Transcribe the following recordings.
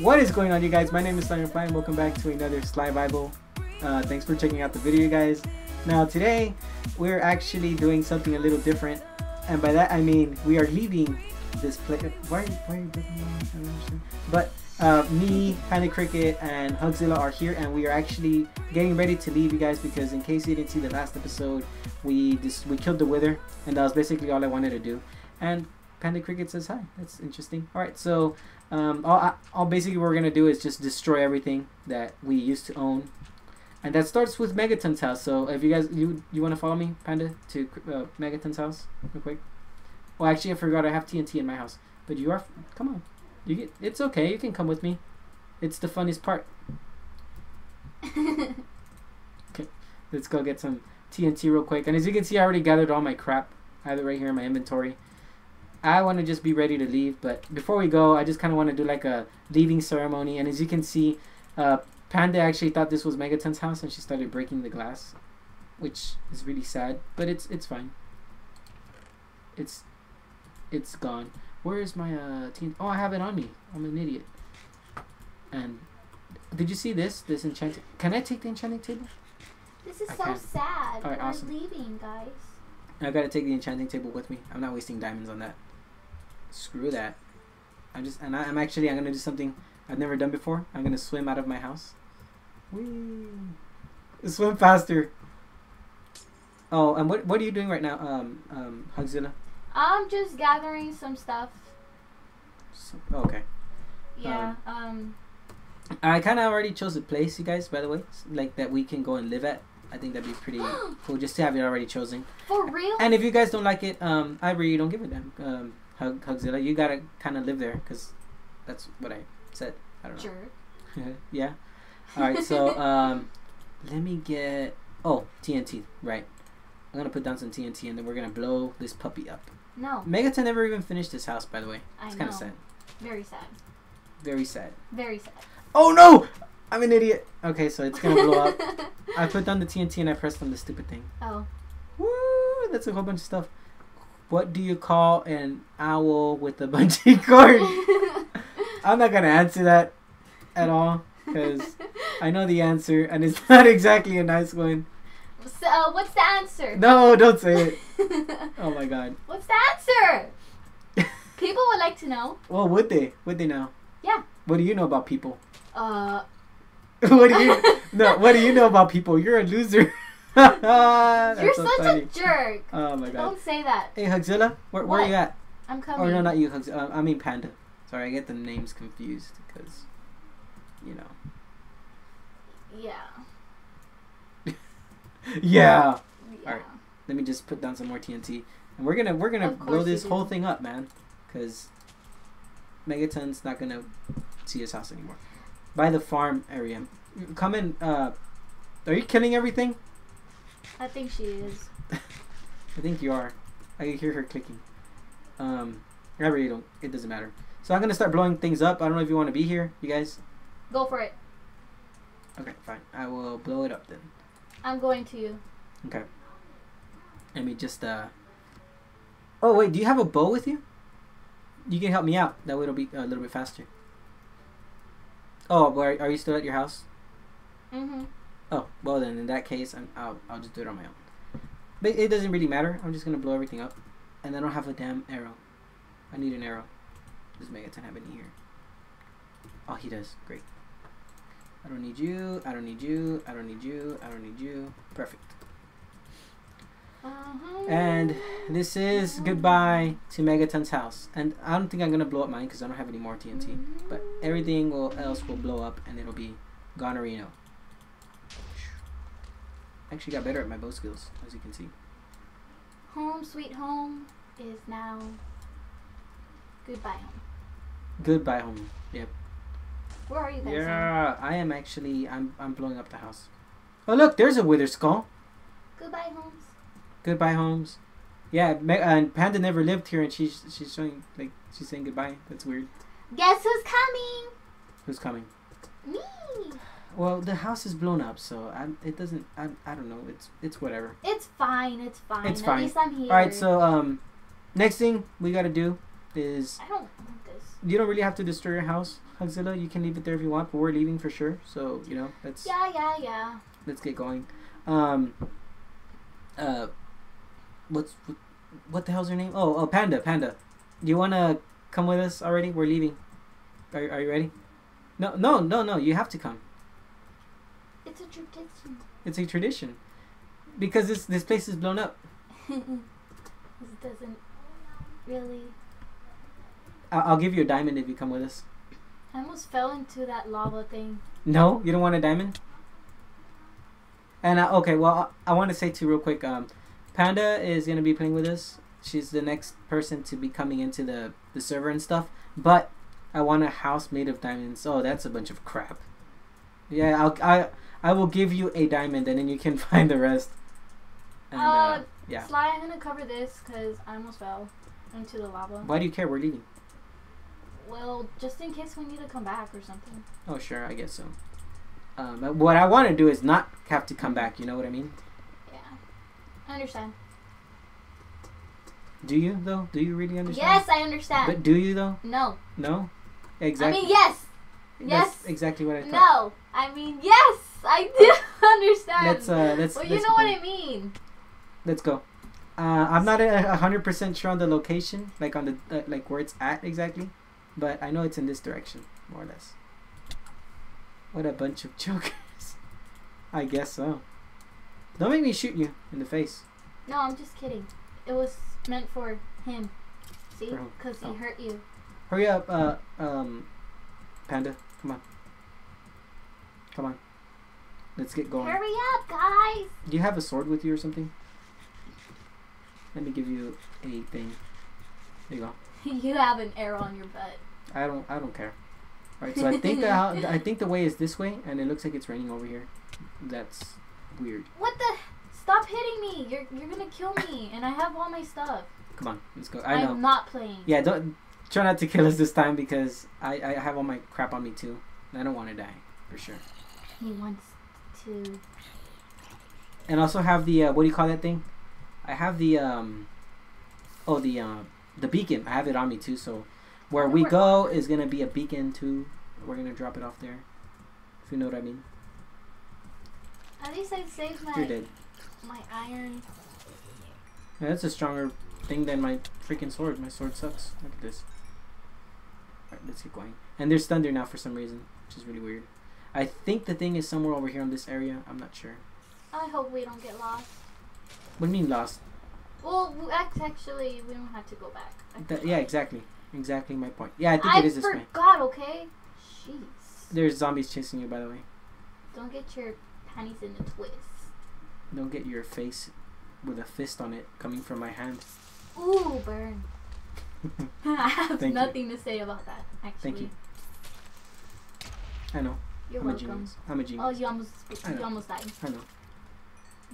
What is going on, you guys? My name is Sly Fine. Welcome back to another Sly Vival. Thanks for checking out the video, guys. Now today we're actually doing something a little different, and by that I mean we are leaving this place. Why are you breaking me? I don't understand. But me, Panda Cricket, and Hugzilla are here, and we are actually getting ready to leave, you guys, because in case you didn't see the last episode, we killed the Wither, and that was basically all I wanted to do. And Panda Cricket says hi. That's interesting. All right, so all basically what we're gonna do is just destroy everything that we used to own, and that starts with Megaton's house. So if you guys you want to follow me, Panda, to Megaton's house real quick. Oh, actually, I forgot I have TNT in my house. But you are, come on. You get, it's okay, you can come with me. It's the funniest part. Okay, let's go get some TNT real quick. And as you can see, I already gathered all my crap. I have it right here in my inventory. I want to just be ready to leave, but before we go, I just kind of want to do like a leaving ceremony. And as you can see, Panda actually thought this was Megaton's house, and she started breaking the glass, which is really sad, but it's fine. It's gone. Where is my team? Oh, I have it on me. I'm an idiot. And did you see this? This enchanting. Can I take the enchanting table? This is so sad. All right, awesome. We're leaving, guys. I gotta take the enchanting table with me. I'm not wasting diamonds on that. Screw that. I'm gonna do something I've never done before. I'm gonna swim out of my house. Whee! Swim faster. Oh, and what are you doing right now, Hugzilla? I'm just gathering some stuff. Okay. Yeah. I kind of already chose a place, you guys, by the way, like that we can go and live at. I think that'd be pretty cool just to have it already chosen. For real? And if you guys don't like it, I really don't give a damn. Hugzilla, you gotta kind of live there, because that's what I said. I don't know. Sure. Yeah. All right, so let me get... Oh, TNT, right. I'm going to put down some TNT, and then we're going to blow this puppy up. No. Megaton never even finished his house, by the way. It's kind of sad. Very sad. Very sad. Very sad. Oh, no! I'm an idiot. Okay, so it's going to blow up. I put down the TNT, and I pressed on the stupid thing. Oh. Woo! That's a whole bunch of stuff. What do you call an owl with a bungee cord? I'm not going to answer that at all, because I know the answer, and it's not exactly a nice one. So, what's the answer? No, don't say it. Oh my god. What's the answer? People would like to know. Well, would they? Would they know? Yeah. What do you know about people? What do you know about people? You're a loser. You're so such funny. A jerk. Oh my god. Don't say that. Hey, Hugzilla, where are you at? I'm coming. Oh no, not you, Hugzilla. I mean Panda. Sorry, I get the names confused because, you know. Yeah. Yeah. All right. Let me just put down some more TNT, and we're gonna blow this whole thing up, man, because Megaton's not gonna see his house anymore. By the farm area. Come in. Are you killing everything? I think she is. I think you are. I can hear her clicking. I really don't. It doesn't matter. So I'm gonna start blowing things up. I don't know if you want to be here, you guys. Go for it. Okay, fine. I will blow it up then. I'm going to you. Okay. Let me just, Oh, wait, do you have a bow with you? You can help me out. That way it'll be a little bit faster. Oh, well, are you still at your house? Mm-hmm. Oh, well then, in that case, I'll just do it on my own. But it doesn't really matter. I'm just going to blow everything up. And I don't have a damn arrow. I need an arrow. Does Megaton have any here? Oh, he does. Great. I don't need you, I don't need you, I don't need you, I don't need you. Perfect. And this is goodbye to Megaton's house. And I don't think I'm going to blow up mine because I don't have any more TNT. But everything else will blow up and it'll be gonerino. I actually got better at my bow skills, as you can see. Home sweet home is now goodbye home. Goodbye home, yep. Where are you guys? Yeah, in? I am actually. I'm blowing up the house. Oh look, there's a Wither skull. Goodbye, Holmes. Goodbye, Holmes. Yeah, and Panda never lived here, and she's showing like she's saying goodbye. That's weird. Guess who's coming? Who's coming? Me. Well, the house is blown up, so it doesn't. I don't know. It's whatever. It's fine. It's fine. It's fine. At least I'm here. All right, so Next thing we gotta do is... I don't want this. You don't really have to destroy your house, Hugzilla. You can leave it there if you want, but we're leaving for sure. So, you know, let's... Yeah. Let's get going. What the hell's your name? Oh, Panda. Do you want to come with us already? We're leaving. Are you ready? No. You have to come. It's a tradition. Because this place is blown up. This doesn't really... I'll give you a diamond if you come with us. I almost fell into that lava thing. No? You don't want a diamond? And okay, well, I want to say too real quick, Panda is going to be playing with us. She's the next person to be coming into the server and stuff. But I want a house made of diamonds. Oh, that's a bunch of crap. Yeah, I will give you a diamond and then you can find the rest. And, yeah. Sly, I'm going to cover this because I almost fell into the lava. Why do you care? We're leaving. Well, just in case we need to come back or something. Oh, sure. I guess so. What I want to do is not have to come back. You know what I mean? Yeah. I understand. Do you, though? Do you really understand? Yes, I understand. But do you, though? No. No? Exactly. I mean, yes. Yes. That's exactly what I thought. No. I mean, yes. I do understand. Well, you know what I mean. Let's go. I'm not 100% sure on the location, like on the like where it's at exactly, but I know it's in this direction, more or less. What a bunch of jokers. I guess so. Don't make me shoot you in the face. No, I'm just kidding. It was meant for him. See? Because he hurt you. Hurry up, Panda. Come on. Let's get going. Hurry up, guys! Do you have a sword with you or something? Let me give you a thing. There you go. You have an arrow on your butt. I don't care. All right, so I think the way is this way, and it looks like it's raining over here. That's weird. What the? Stop hitting me! You're gonna kill me, and I have all my stuff. Come on, let's go. I know. I'm not playing. Yeah, don't try not to kill us this time because I have all my crap on me too, and I don't want to die for sure. He wants to. And also have the what do you call that thing? I have the the beacon. I have it on me too, so where we go is gonna be a beacon too. We're gonna drop it off there, if you know what I mean. At least I saved my iron. Yeah, that's a stronger thing than my freaking sword. My sword sucks. Look at this. Alright, let's get going. And there's thunder now for some reason, which is really weird. I think the thing is somewhere over here in this area. I'm not sure. I hope we don't get lost. What do you mean lost? Well, actually, we don't have to go back. Yeah, exactly. Exactly my point. Yeah, I think it is this way. I forgot, okay? Jeez. There's zombies chasing you, by the way. Don't get your panties in a twist. Don't get your face with a fist on it coming from my hand. Ooh, burn. I have nothing to say about that, actually. Thank you. I know. You're welcome. I'm a genius. Oh, you almost died. I know.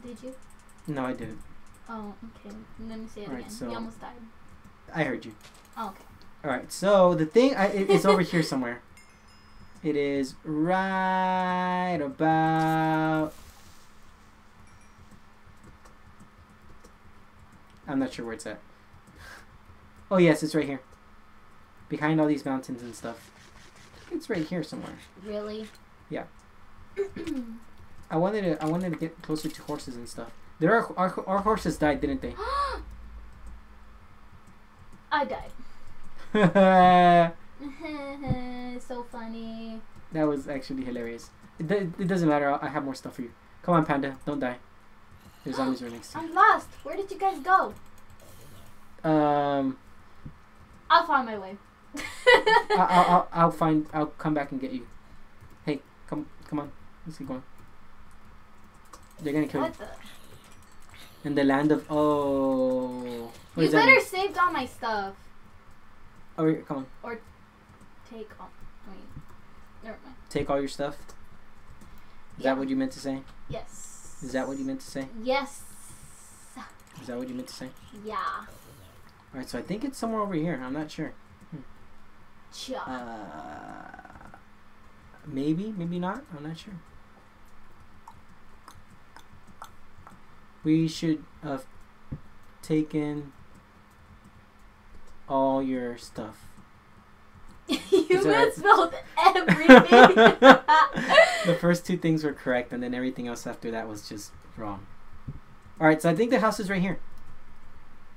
Did you? No, I didn't. Oh, okay. Let me say it again. So you almost died. I heard you. Oh, okay. All right. So the thing it's over here somewhere. It is right about. I'm not sure where it's at. Oh yes, it's right here. Behind all these mountains and stuff. It's right here somewhere. Really? Yeah. I wanted to get closer to horses and stuff. There are our horses died, didn't they? I died. So funny. That was actually hilarious. It doesn't matter. I have more stuff for you. Come on, Panda. Don't die. There's always right next to you. I'm lost. Where did you guys go? I'll find my way. I'll come back and get you. Hey, come on. Let's keep going. They're gonna kill you. In the land of you better saved all my stuff. Oh, come on. Or take all. I mean, never mind. Take all your stuff. Is that what you meant to say? Yes. Is that what you meant to say? Yes. Is that what you meant to say? Yeah. All right, so I think it's somewhere over here. I'm not sure. Yeah. Maybe not. I'm not sure. We should have taken all your stuff. You misspelled everything. The first two things were correct, and then everything else after that was just wrong. All right, so I think the house is right here.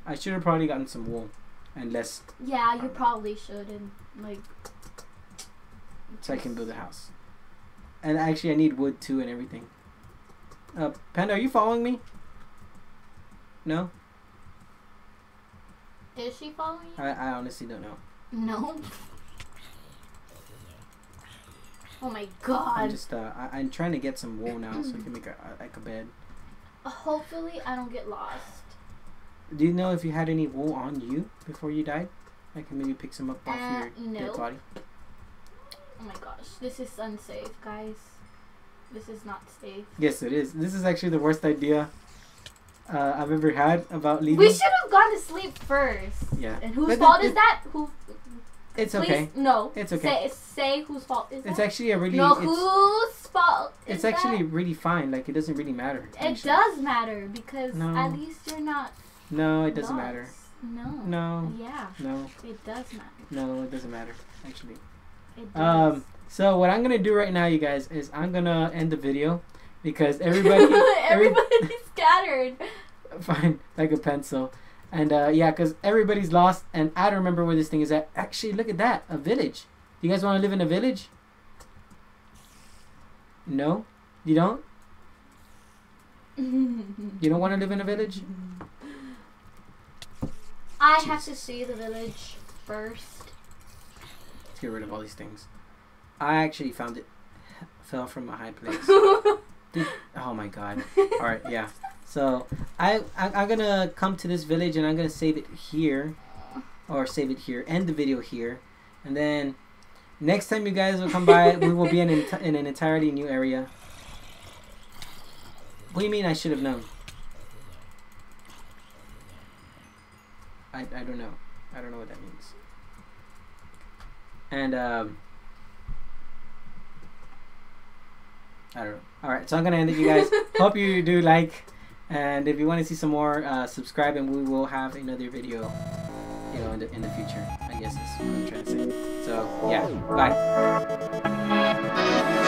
I should have probably gotten some wool, unless. Yeah, you probably should, and like. So I can build a house, and actually I need wood too and everything. Panda, are you following me? No. Is she following you? I honestly don't know. No. Oh my god. I'm just I'm trying to get some wool now so I can make like a bed. Hopefully I don't get lost. Do you know if you had any wool on you before you died? I can maybe pick some up off your dead body. Oh my gosh, this is unsafe, guys. This is not safe. Yes, it is. This is actually the worst idea I've ever had about leaving. We should have gone to sleep first. Yeah. And whose fault is that? Who? It's okay. No. It's okay. Say whose fault is that? It's actually a really. No, whose fault is that? It's actually really fine. Like, it doesn't really matter. It does matter because at least you're not. No, it doesn't matter. No. No. Yeah. No. It does matter. No, it doesn't matter. Actually. It does. So what I'm gonna do right now, you guys, is I'm gonna end the video because everybody's scattered. Fine, like a pencil, and yeah, because everybody's lost, and I don't remember where this thing is at. Actually, look at that, a village. Do you guys want to live in a village? No, you don't. You don't want to live in a village. I have to see the village first. Let's get rid of all these things. I actually found it. Fell from a high place. Oh my god. Alright, yeah. So, I'm gonna come to this village and I'm gonna save it here. Or save it here. End the video here. And then, next time you guys will come by, we will be in an entirely new area. What do you mean I should have known? I don't know. I don't know what that means. And, I don't know. Alright, so I'm going to end it, you guys. Hope you do like. And if you want to see some more, subscribe, and we will have another video, you know, in the future. I guess that's what I'm trying to say. So, yeah. Bye.